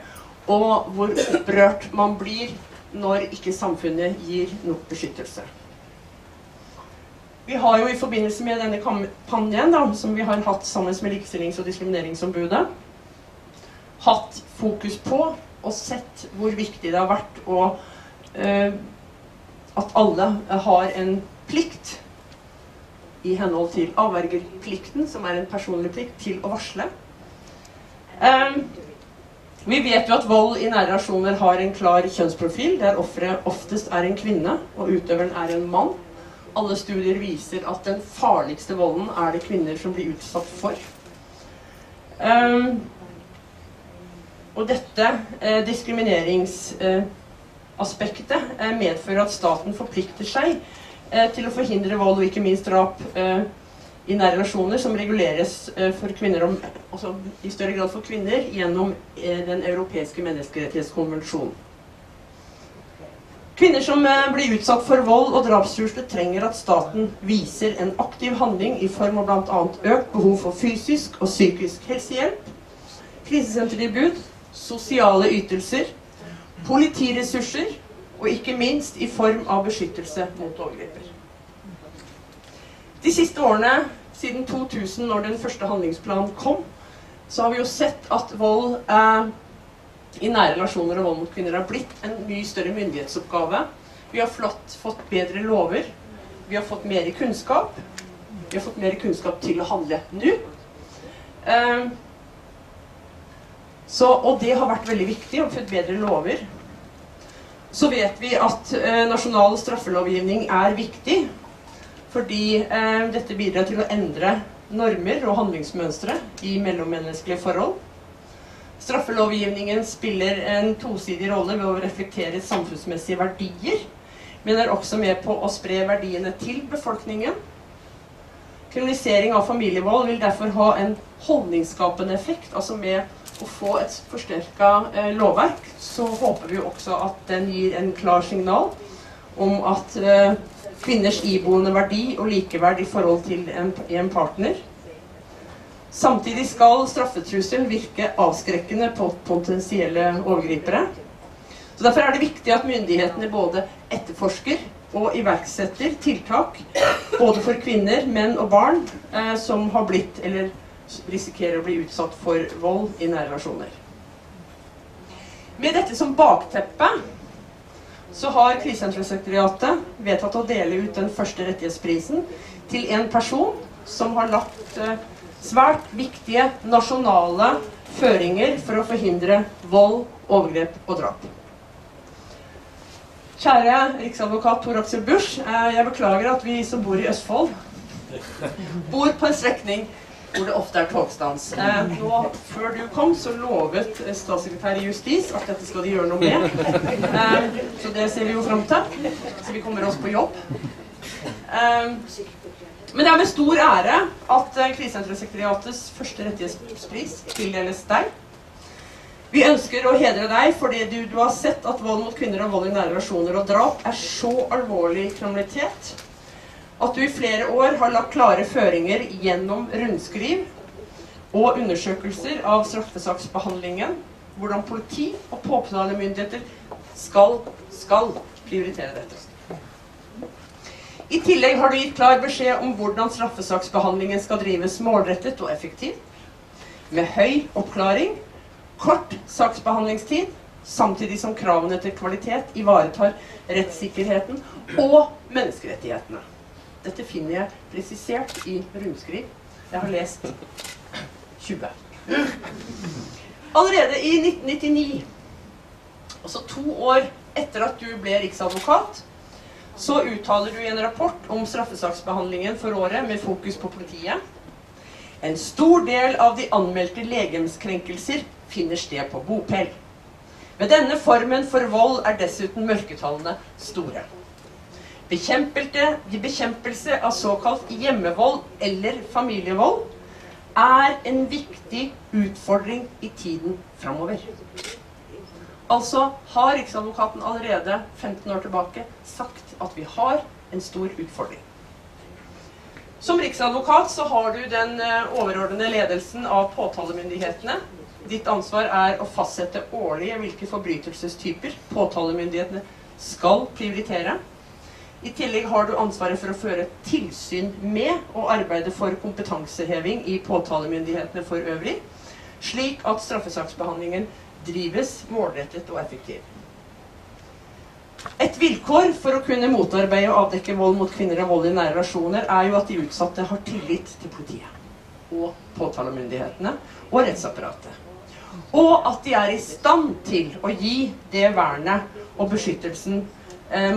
og hvor opprørt man blir når ikke samfunnet gir nok beskyttelse. Vi har jo i forbindelse med denne kampanjen da, som vi har hatt sammen med Likestillings- og diskrimineringsombudet, hatt fokus på og sett hvor viktig det har vært og, at alle har en plikt i henhold til avvergerplikten, som er en personlig plikt til å varsle. Vi vet jo at vold i nære relasjoner har en klar kjønnsprofil, der offeret oftest er en kvinne og utøveren er en mann. Alle studier viser at den farligste volden er det kvinner som blir utsatt for. Og dette diskrimineringsaspektet medfører at staten forplikter seg til å forhindre vold og ikke minst drap i nære relasjoner som reguleres for kvinner, også i større grad for kvinner, gjennom den europeiske menneskerettighetskonvensjonen. Kvinner som blir utsatt for vold og drapstrusler trenger at staten viser en aktiv handling i form av bl.a. økt behov for fysisk og psykisk helsehjelp, krisesentertilbud, sosiale ytelser, politiressurser, og ikke minst i form av beskyttelse mot overgriper. De siste årene, siden 2000 når den første handlingsplanen kom, så har vi jo sett at vold i nære relasjoner og vold mot kvinner har blitt en mye større myndighetsoppgave. Vi har fått bedre lover, vi har fått mer kunnskap, vi har fått mer kunnskap til å handle nå. Og det har vært veldig viktig, å få bedre lover. Så vet vi at nasjonal straffelovgivning er viktig, fordi dette bidrar til å endre normer og handlingsmønstre i mellommenneskelige forhold. Straffelovgivningen spiller en tosidig rolle ved å reflektere samfunnsmessige verdier, men er også med på å spre verdiene til befolkningen. Kriminalisering av familievold vil derfor ha en holdningsskapende effekt, altså med å få et forsterket lovverk, så håper vi også at den gir en klar signal om at kvinners iboende verdi og likeverd i forhold til en partner. Samtidig skal straffetrussel virke avskrekkende på potensielle overgripere. Så derfor er det viktig at myndighetene både etterforsker og iverksetter tiltak, både for kvinner, menn og barn, som har blitt eller risikerer å bli utsatt for vold i nære relasjoner. Med dette som bakteppe så har Krisesentersekretariatet vedtatt å dele ut den første rettighetsprisen til en person som har lagt svært viktige nasjonale føringer for å forhindre vold, overgrep og drap. Kjære riksadvokat Tor-Aksel Busch, jeg beklager at vi som bor i Østfold bor på en strekning hvor det ofte er togstans. Før du kom, så lovet statssekretær i Justis at dette skal de gjøre noe med. Så det ser vi jo frem til. Så vi kommer oss på jobb. Men det er med stor ære at Krisesentersekretariatets første rettighetspris tildeles deg. Vi ønsker å hedre deg fordi du har sett at vold mot kvinner og vold i nære relasjoner og drap er så alvorlig kriminalitet, at du i flere år har lagt klare føringer gjennom rundskriv og undersøkelser av straffesaksbehandlingen, hvordan politi og påtalemyndigheter skal prioritere dette. I tillegg har du gitt klar beskjed om hvordan straffesaksbehandlingen skal drives målrettet og effektivt, med høy oppklaring, kort saksbehandlingstid, samtidig som kravene til kvalitet ivaretar rettssikkerheten og menneskerettighetene. Dette finner jeg presisert i rundskriv. Jeg har lest 20. Allerede i 1999, altså 2 år etter at du ble riksadvokat, så uttaler du i en rapport om straffesaksbehandlingen for året med fokus på politiet. En stor del av de anmeldte legemskrenkelser finner sted på bopel. Med denne formen for vold er dessuten mørketallene store. Bekjempelse av såkalt hjemmevold eller familievold er en viktig utfordring i tiden fremover. Altså har Riksadvokaten allerede 15 år tilbake sagt at vi har en stor utfordring. Som riksadvokat så har du den overordnede ledelsen av påtalemyndighetene. Ditt ansvar er å fastsette årlige hvilke forbrytelsestyper påtalemyndighetene skal prioritere. I tillegg har du ansvaret for å føre tilsyn med og arbeide for kompetanseheving i påtalemyndighetene for øvrig, slik at straffesaksbehandlingen drives målrettet og effektiv. Et vilkår for å kunne motarbeide og avdekke vold mot kvinner og vold i nære relasjoner er jo at de utsatte har tillit til politiet og påtalemyndighetene og rettsapparatet. Og at de er i stand til å gi det vernet og beskyttelsen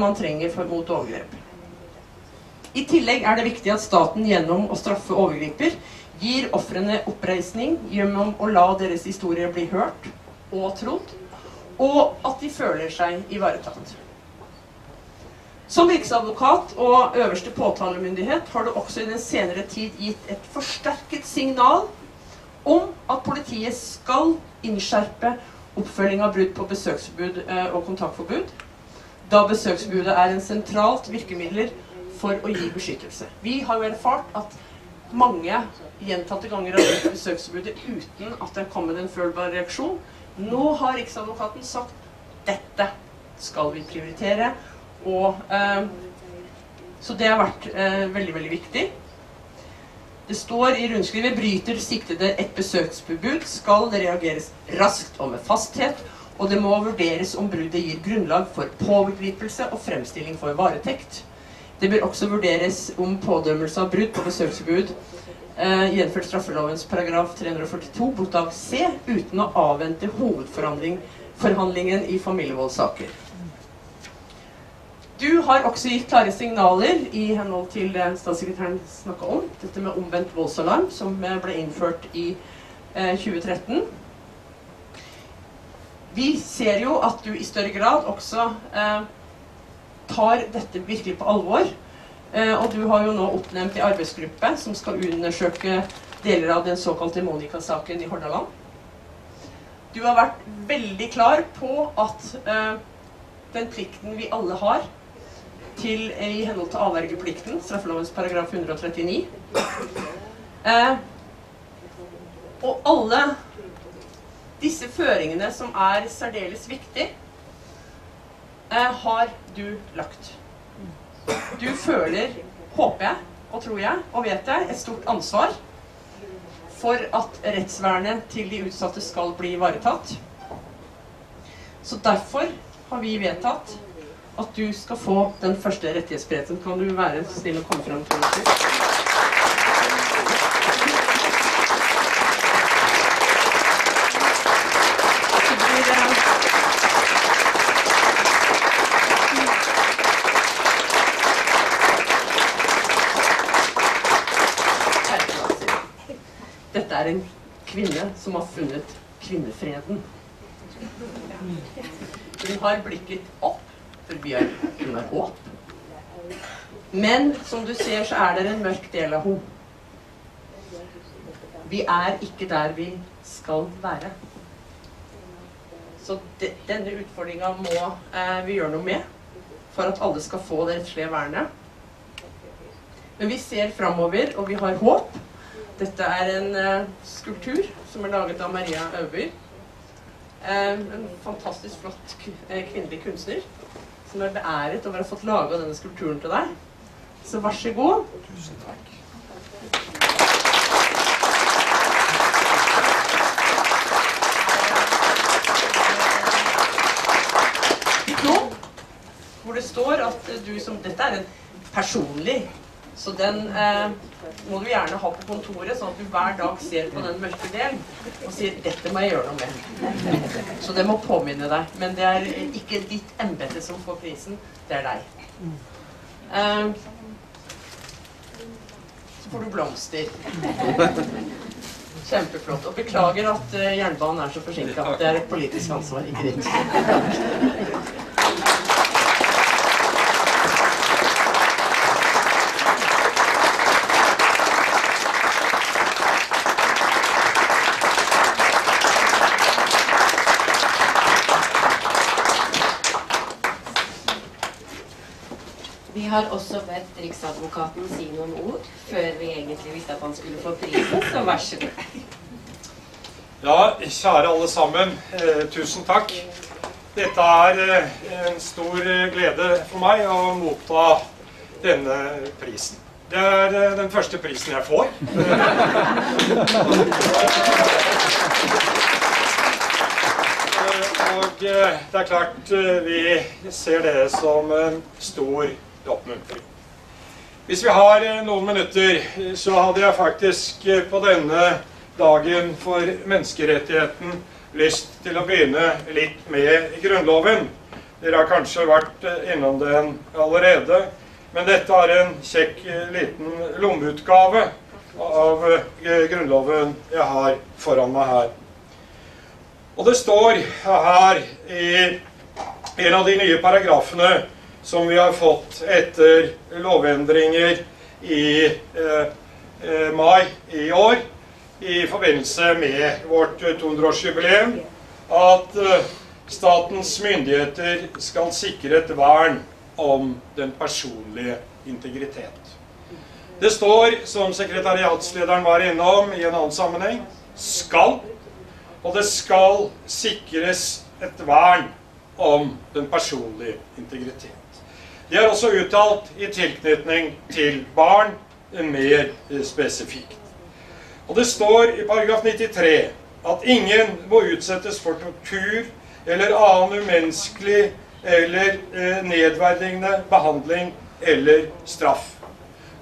man trenger mot overgrep. I tillegg er det viktig at staten gjennom å straffe overgriper gir ofrene oppreisning gjennom å la deres historier bli hørt og trodd, og at de føler seg ivaretatt. Som riksadvokat og øverste påtalemyndighet har du også i den senere tid gitt et forsterket signal om at politiet skal innskjerpe oppfølging av brudd på besøksforbud og kontaktforbud, da besøksforbudet er en sentralt virkemiddel for å gi beskyttelse. Vi har jo erfart at mange gjentatte ganger har brutt besøksforbudet uten at det kommer en følbar reaksjon. Nå har Riksadvokaten sagt at dette skal vi prioritere, og, så det har vært veldig, veldig viktig. Det står i rundskrivet: bryter siktede et besøksforbud, skal det reageres raskt og med fasthet, og det må vurderes om bruddet gir grunnlag for pågripelse og fremstilling for varetekt. Det bør også vurderes om pådømmelse av brudd på besøksforbud gjenført straffelovens paragraf 342 bokstav C, uten å avvente hovedforhandlingen i familievoldssaker. Du har også gitt klare signaler i henhold til det statssekretæren snakket om, dette med omvendt voldsalarm som ble innført i 2013. Vi ser jo at du i større grad også tar dette virkelig på alvor. Og du har jo nå oppnevnt en arbeidsgruppe som skal undersøke deler av den såkalte Monika-saken i Hordaland. Du har vært veldig klar på at den plikten vi alle har til, i henhold til avvergeplikten, straffelovens paragraf 139, og alle disse føringene som er særdeles viktige, har du lagt. Du føler, håper jeg, og tror jeg, og vet jeg, et stort ansvar for at rettsvernet til de utsatte skal bli ivaretatt. Så derfor har vi vedtatt at du skal få den første rettighetsbretten. Kan du være snill å komme frem til det? En kvinne som har funnet kvinnefreden. Hun har blikket opp, for vi har, hun har håp. Men som du ser så er det en mørk del av henne. Vi er ikke der vi skal være. Så denne utfordringen må vi gjøre noe med, for at alle skal få det rettslige vernet. Men vi ser fremover, og vi har håp. Dette er en skulptur som er laget av Maria Øvby, en fantastisk flott kvinnelig kunstner, som er beæret over å ha fått laget denne skulpturen til deg. så vær så god. Tusen takk. Hvor det står at du som, dette er en personlig, så den må du gjerne ha på kontoret, sånn at du hver dag ser på den mørke delen og sier, dette må jeg gjøre noe med. Så det må påminne deg, men det er ikke ditt embete som får prisen, det er deg. Så får du blomster. Kjempeflott, og beklager at jernbanen er så forsinket, at det er et politisk ansvar, ikke ditt. Vi har også bedt Riksadvokaten si noen ord, før vi egentlig visste at han skulle få prisen, så vær så god. Ja, kjære alle sammen, tusen takk. Dette er en stor glede for meg å motta denne prisen. Det er den første prisen jeg får. Og det er klart vi ser det som en stor oppmuntring. Hvis vi har noen minutter, så hadde jeg faktisk på denne dagen for menneskerettigheten lyst til å begynne litt med Grunnloven. Dere har kanskje vært innom den allerede, men dette er en kjekk liten lommeutgave av Grunnloven jeg har foran meg her. Og det står her i en av de nye paragrafene som vi har fått etter lovendringer i mai i år, i forbindelse med vårt 200-årsjubileum, at statens myndigheter skal sikre et vern om den personlige integritet. Det står, som sekretariatslederen var innom i en annen sammenheng, skal, og det skal sikres et vern om den personlige integritet. De er også uttalt i tilknytning til barn, mer spesifikt. Og det står i paragraf 93 at ingen må utsettes for tortur eller annen umenneskelig eller nedverdigende behandling eller straff.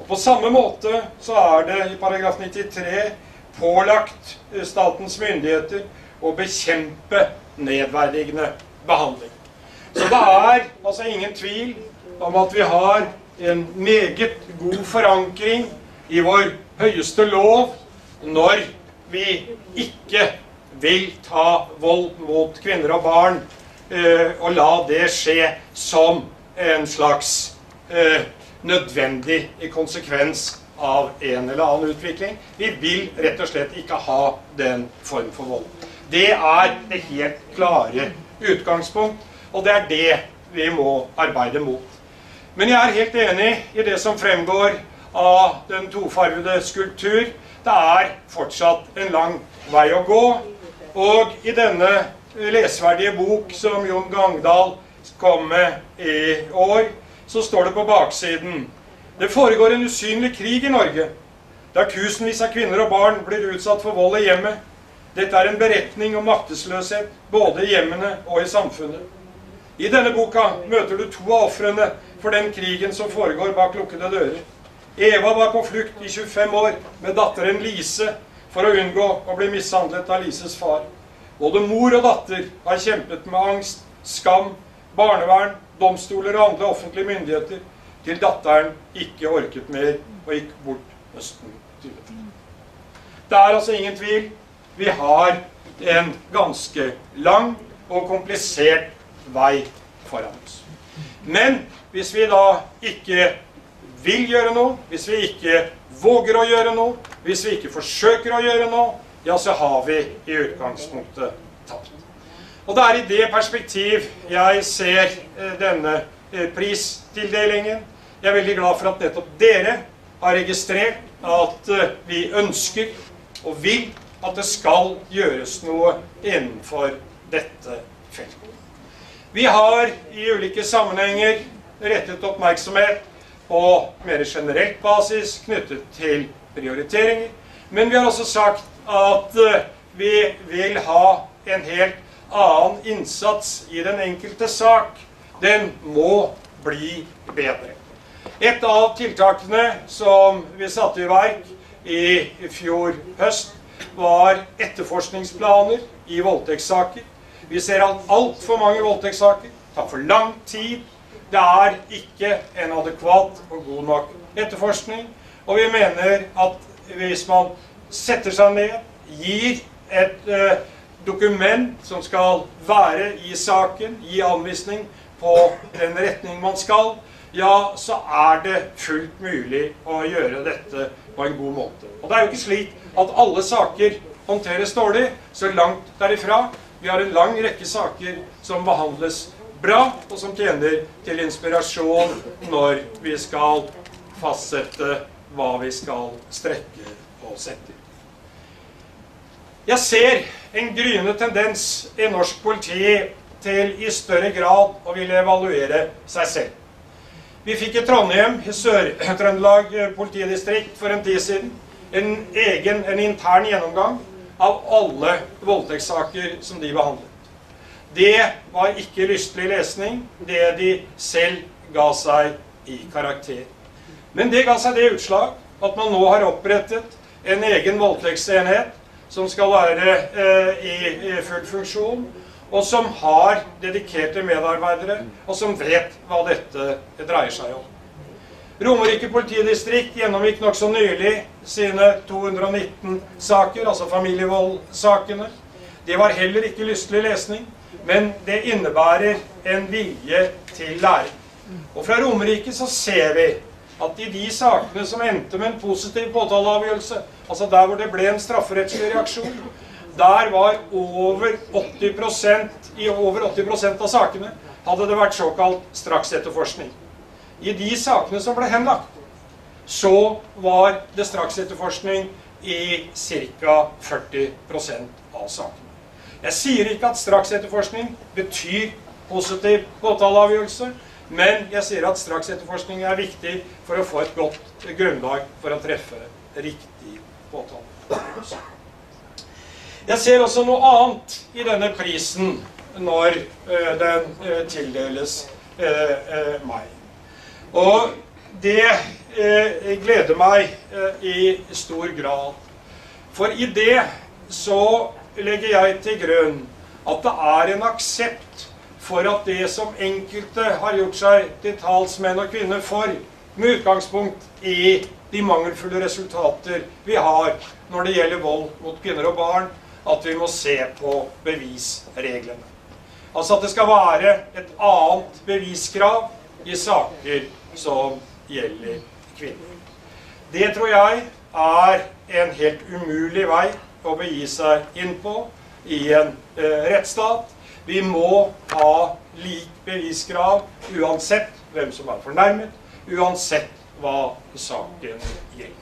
Og på samme måte så er det i paragraf 93 pålagt statens myndigheter å bekjempe nedverdigende behandling. Så det er altså ingen tvil om at vi har en meget god forankring i vår høyeste lov når vi ikke vil ta vold mot kvinner og barn og la det skje som en slags nødvendig konsekvens av en eller annen utvikling. Vi vil rett og slett ikke ha den form for vold. Det er det helt klare utgangspunkt, og det er det vi må arbeide mot. Men jeg er helt enig i det som fremgår av den tofarvede skulptur. Det er fortsatt en lang vei å gå. Og i denne lesverdige bok som Jon Gangdal kom med i år, så står det på baksiden: det foregår en usynlig krig i Norge, der tusenvis av kvinner og barn blir utsatt for vold i hjemmet. Dette er en beretning om maktesløshet, både i hjemmene og i samfunnet. I denne boka møter du to av ofrene for den krigen som foregår bak lukkede dører. Eva var på flukt i 25 år med datteren Lise for å unngå å bli mishandlet av Lises far. Både mor og datter har kjempet med angst, skam, barnevern, domstoler og andre offentlige myndigheter til datteren ikke orket mer og gikk bort høsten 2020. Det er altså ingen tvil. Vi har en ganske lang og komplisert vei foran oss. Men hvis vi da ikke vil gjøre noe, hvis vi ikke våger å gjøre noe, hvis vi ikke forsøker å gjøre noe, ja, så har vi i utgangspunktet tapt. Og det er i det perspektiv jeg ser denne pristildelingen. Jeg er veldig glad for at nettopp dere har registrert at vi ønsker og vil at det skal gjøres noe innenfor dette feltet. Vi har i ulike sammenhenger rettet oppmerksomhet på mer generelt basis knyttet til prioriteringer. Men vi har også sagt at vi vil ha en helt annen innsats i den enkelte sak. Den må bli bedre. Et av tiltakene som vi satte i verk i fjor høst var etterforskningsplaner i voldtektssaker. Vi ser at alt for mange voldtektssaker tar for lang tid. Det er ikke en adekvat og god nok etterforskning. Og vi mener at hvis man setter seg ned, gir et dokument som skal være i saken, gi anvisning på den retning man skal, ja, så er det fullt mulig å gjøre dette på en god måte. Og det er jo ikke slik at alle saker håndteres dårlig, så langt derifra. Vi har en lang rekke saker som behandles bra, og som tjener til inspirasjon når vi skal fastsette hva vi skal strekke oss etter. Jeg ser en gryende tendens i norsk politi til i større grad å ville evaluere seg selv. Vi fikk i Trondheim, i Sør-Trøndelag politidistrikt for en tid siden, en intern gjennomgang av alle voldtektssaker som de behandlet. Det var ikke lystelig lesning, det de selv ga seg i karakter. Men det ga seg det utslag at man nå har opprettet en egen voldtektsenhet som skal være i full funksjon, og som har dedikerte medarbeidere, og som vet hva dette dreier seg om. Romerike politidistrikt gjennomgikk nok så nylig sine 219 saker, altså familievoldsakene. Det var heller ikke lystelig lesning, men det innebærer en vilje til læring. Og fra Romerike så ser vi at i de sakene som endte med en positiv påtaleavgjørelse, altså der hvor det ble en strafferettslig reaksjon, der var over 80% av sakene hadde det vært såkalt straksetterforskning. I de sakene som ble henlagt, så var det straksetterforskning i ca. 40% av sakene. Jeg sier ikke at straksetterforskning betyr positiv påtaleavgjørelse, men jeg sier at straksetterforskning er viktig for å få et godt grunnlag for å treffe riktig påtaleavgjørelse. Jeg ser også noe annet i denne prisen når den tildeles meg. Og det gleder meg i stor grad. For i det så legger jeg til grunn at det er en aksept for at det som enkelte har gjort seg til talsmenn og kvinner for, med utgangspunkt i de mangelfulle resultater vi har når det gjelder vold mot kvinner og barn, at vi må se på bevisreglene. Altså at det skal være et annet beviskrav i saker som gjelder kvinner. Det tror jeg er en helt umulig vei å begi seg inn på i en rettsstat. Vi må ha lik beviskrav uansett hvem som er fornærmet, uansett hva saken gjelder.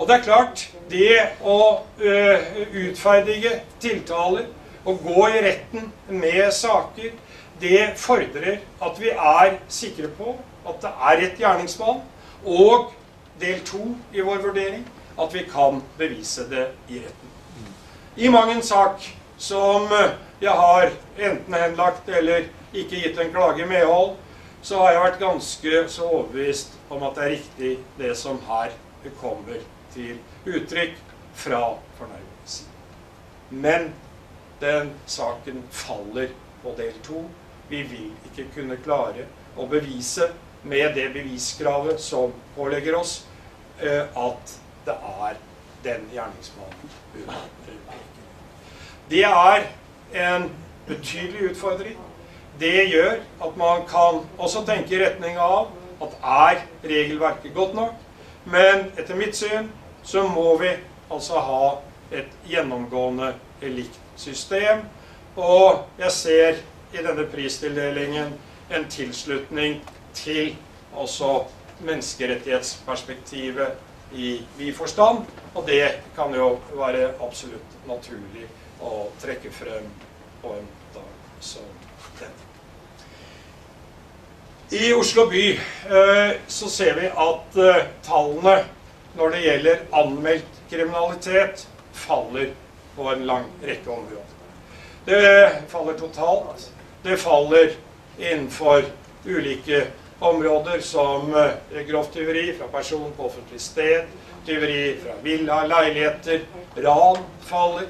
Og det er klart, det å utferdige tiltaler og gå i retten med saker, det fordrer at vi er sikre på at det er rett gjerningsmann, og del 2 i vår vurdering, at vi kan bevise det i retten. I mang en sak som jeg har enten henlagt eller ikke gitt en klage medhold, så har jeg vært ganske så overbevist om at det er riktig det som her kommer til uttrykk fra fornærmelsen. Men den saken faller på del 2. Vi vil ikke kunne klare å bevise med det beviskravet som pålegger oss at det er den gjerningsmannen underpeker. Det er en betydelig utfordring. Det gjør at man kan også tenke i retning av at er regelverket godt nok, men etter mitt syn så må vi altså ha et gjennomgående likt system, og jeg ser i denne pristildelingen en tilslutning til også menneskerettighetsperspektivet i vid forstand, og det kan jo være absolutt naturlig å trekke frem på en dag som denne. I Oslo by så ser vi at tallene når det gjelder anmeldt kriminalitet faller på en lang rekke områder. Det faller totalt, det faller innenfor ulike områder som grovt tyveri fra person på offentlig sted, tyveri fra villa, leiligheter, ran faller.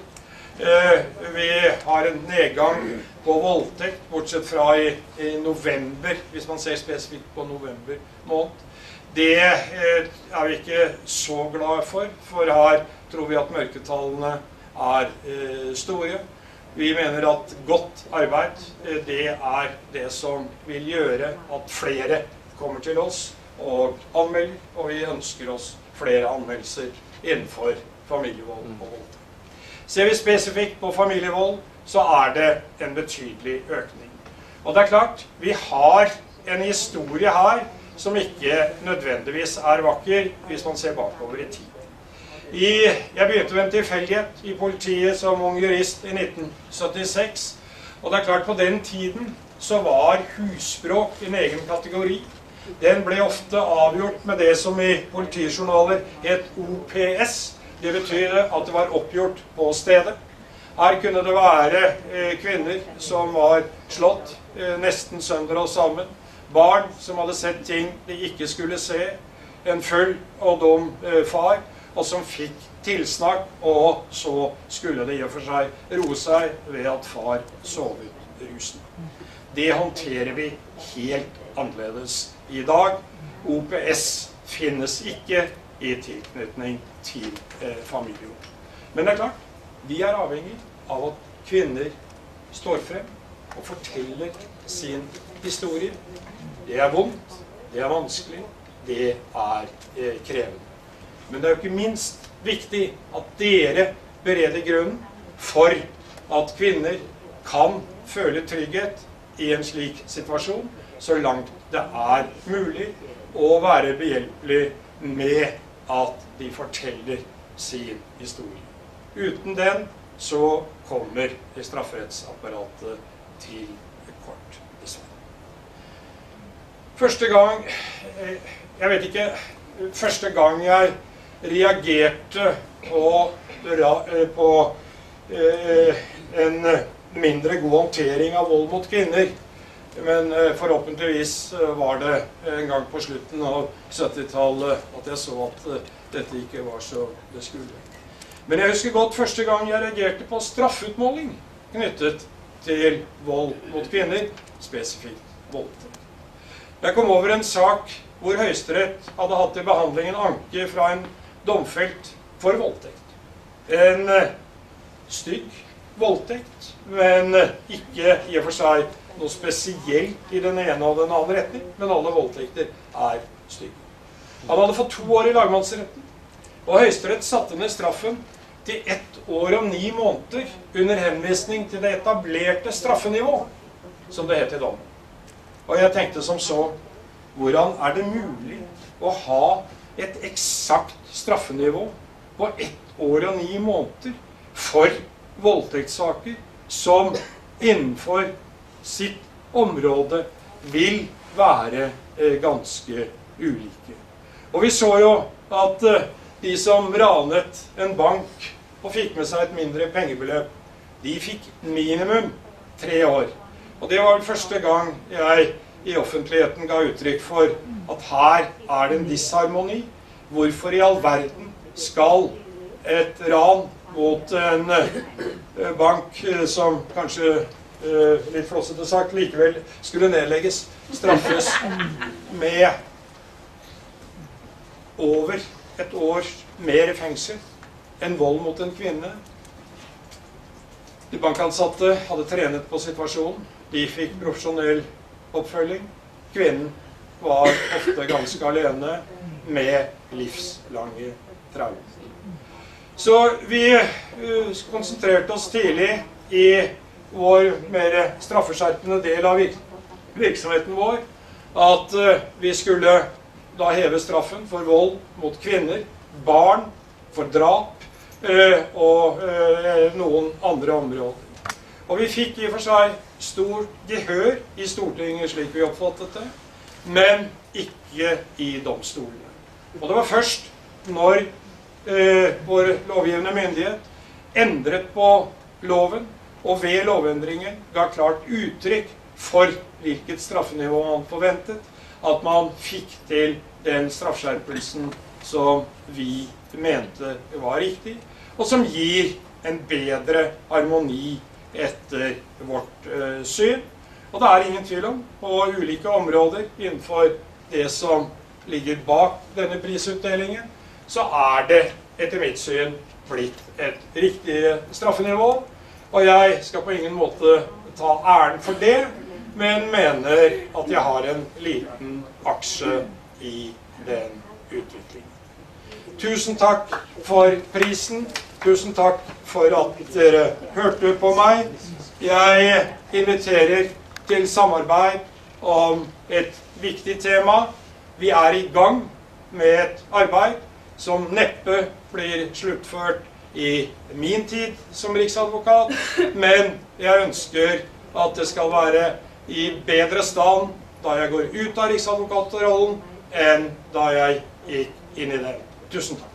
Vi har en nedgang på voldtekt, bortsett fra i november, hvis man ser spesifikt på november måned. Det er vi ikke så glade for her tror vi at mørketallene er store. Vi mener at godt arbeid, det er det som vil gjøre at flere kommer til oss og anmelder, og vi ønsker oss flere anmeldelser innenfor familievold og voldtekt. Ser vi spesifikt på familievold, så er det en betydelig økning. Og det er klart, vi har en historie her som ikke nødvendigvis er vakker hvis man ser bakover i tid. Jeg begynte med en tilfeldighet i politiet som ung jurist i 1976, og det er klart på den tiden så var husbråk en egen kategori. Den ble ofte avgjort med det som i politijournaler het OPS, det betyr at det var oppgjort på stedet. Her kunne det være kvinner som var slått nesten sønder og sammen, barn som hadde sett ting de ikke skulle se, en full og dum far, og som fikk tilsnakk, og så skulle det i og for seg roe seg ved at far sov ut rusen. Det håndterer vi helt annerledes i dag. OPS finnes ikke i tilknytning til familien. Men det er klart, vi er avhengig av at kvinner står frem og forteller sin historie. Det er vondt, det er vanskelig, det er krevende. Men det er jo ikke minst viktig at dere bereder grunnen for at kvinner kan føle trygghet i en slik situasjon, så langt det er mulig å være behjelpelig med at de forteller sin historie. Uten den så kommer strafferettsapparatet til kort dessverre. Første gang jeg reagerte på en mindre god håndtering av vold mot kvinner, men forhåpentligvis var det en gang på slutten av 70-tallet at jeg så at dette ikke var så det skulle. Men jeg husker godt første gang jeg reagerte på straffutmåling knyttet til vold mot kvinner, spesifikt voldtekt. Jeg kom over en sak hvor Høyesterett hadde hatt i behandlingen anke fra en domfelt for voldtekt. En stygg voldtekt, men ikke i og for seg noe spesielt i den ene og den andre retning, men alle voldtekter er stygge. Han hadde fått 2 år i lagmannsretten, og Høyesterett satte ned straffen til 1 år og 9 måneder under henvisning til det etablerte straffenivå, som det heter i dommen. Og jeg tenkte som så, hvordan er det mulig å ha et eksakt straffenivå på 1 år og 9 måneder for voldtektssaker som innenfor sitt område vil være ganske ulike. Og vi så jo at de som ranet en bank og fikk med seg et mindre pengebeløp, de fikk minimum 3 år. Og det var den første gang jeg i offentligheten ga uttrykk for at her er det en disharmoni. Hvorfor i all verden skal et ran mot en bank som kanskje litt flossete sagt likevel skulle nedlegges, straffes med over 1 år mer i fengsel enn vold mot en kvinne? De bankansatte hadde trenet på situasjonen, de fikk profesjonell oppfølging. Kvinnen var ofte ganske alene med livslange traumer. Så vi konsentrerte oss tidlig i vår mer straffeskjerpende del av virksomheten vår, at vi skulle da heve straffen for vold mot kvinner, barn, for drap og noen andre områder. Og vi fikk i og for seg stort gehør i Stortinget, slik vi oppfattet det. men ikke i domstolene. Og det var først når vår lovgivende myndighet endret på loven, og ved lovendringen ga klart uttrykk for hvilket straffenivå man forventet, at man fikk til den straffskjerpelsen som vi mente var riktig, og som gir en bedre harmoni etter vårt syn. Og det er ingen tvil om, på ulike områder innenfor det som ligger bak denne prisutdelingen, så er det etter mitt syn blitt et riktig straffenivå. Og jeg skal på ingen måte ta æren for det, men mener at jeg har en liten aksje i den utviklingen. Tusen takk for prisen. Tusen takk for at dere hørte på meg. Jeg inviterer til samarbeid om et viktig tema. Vi er i gang med et arbeid som neppe blir sluttført i min tid som riksadvokat, men jeg ønsker at det skal være i bedre stand da jeg går ut av riksadvokatrollen enn da jeg gikk inn i den. Tusen takk.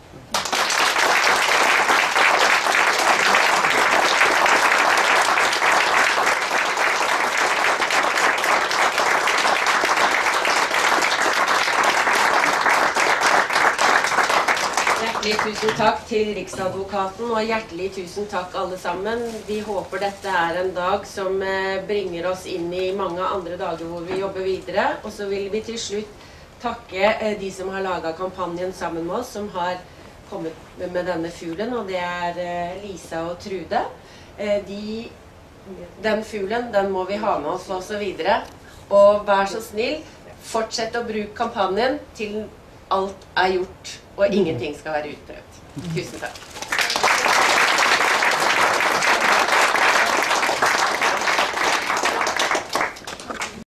Tusen takk til Riksadvokaten, og hjertelig tusen takk alle sammen. Vi håper dette er en dag som bringer oss inn i mange andre dager hvor vi jobber videre. Og så vil vi til slutt takke de som har laget kampanjen sammen med oss, som har kommet med denne fuglen, og det er Lisa og Trude. Den fuglen, den må vi ha med oss og så videre. Og vær så snill, fortsett å bruke kampanjen til alt er gjort, og ingenting skal være utprøvd. Tusen takk.